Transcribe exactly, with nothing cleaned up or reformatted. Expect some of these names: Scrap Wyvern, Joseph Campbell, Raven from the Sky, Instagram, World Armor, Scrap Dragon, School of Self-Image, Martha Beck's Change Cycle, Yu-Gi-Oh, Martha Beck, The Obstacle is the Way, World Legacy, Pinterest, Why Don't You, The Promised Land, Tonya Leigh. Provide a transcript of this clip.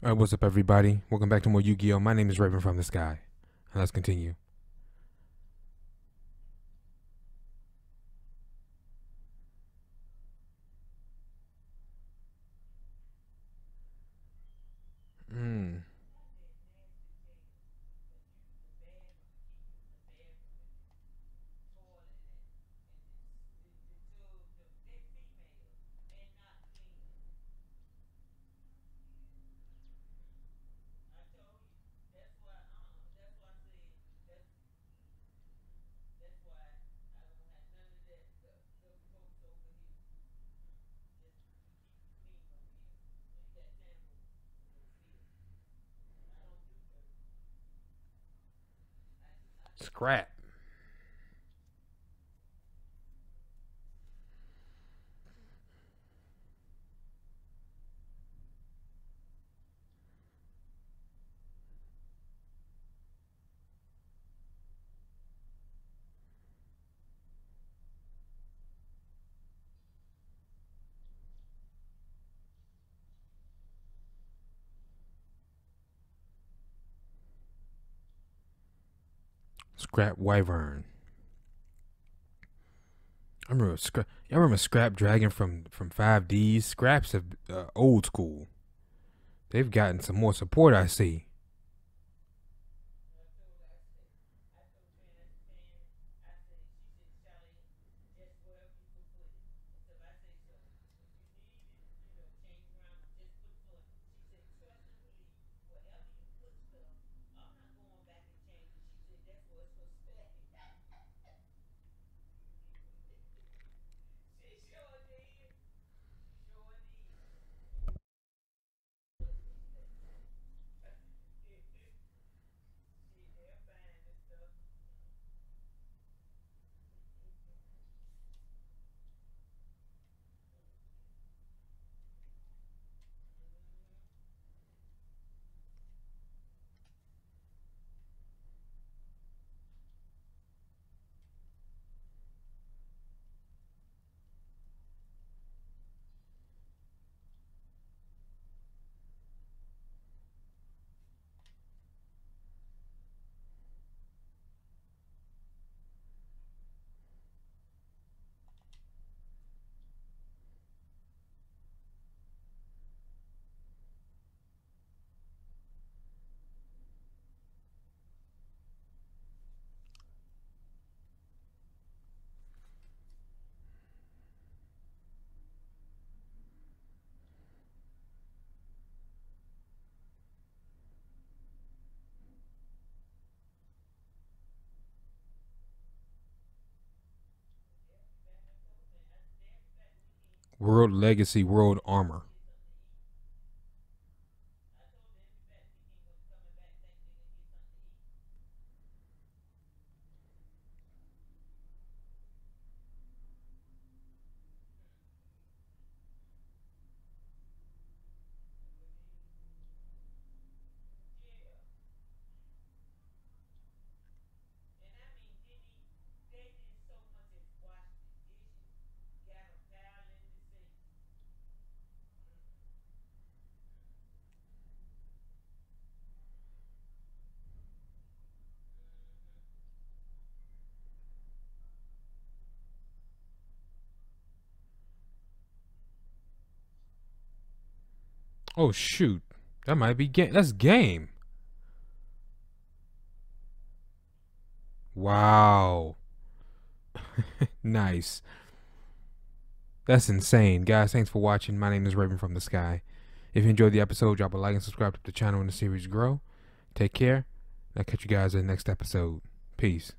Alright, what's up everybody? Welcome back to more Yu-Gi-Oh! My name is Raven from the Sky. And let's continue. Mm. Scrap. Scrap Wyvern. I remember Scrap. Y'all remember Scrap Dragon from from five Ds? Scraps of uh, old school. They've gotten some more support, I see. World Legacy, World Armor. Oh shoot, that might be game. That's game. Wow. Nice. That's insane. Guys, thanks for watching. My name is Raven from the Sky. If you enjoyed the episode, drop a like and subscribe to the channel and the series grow. Take care. And I'll catch you guys in the next episode. Peace.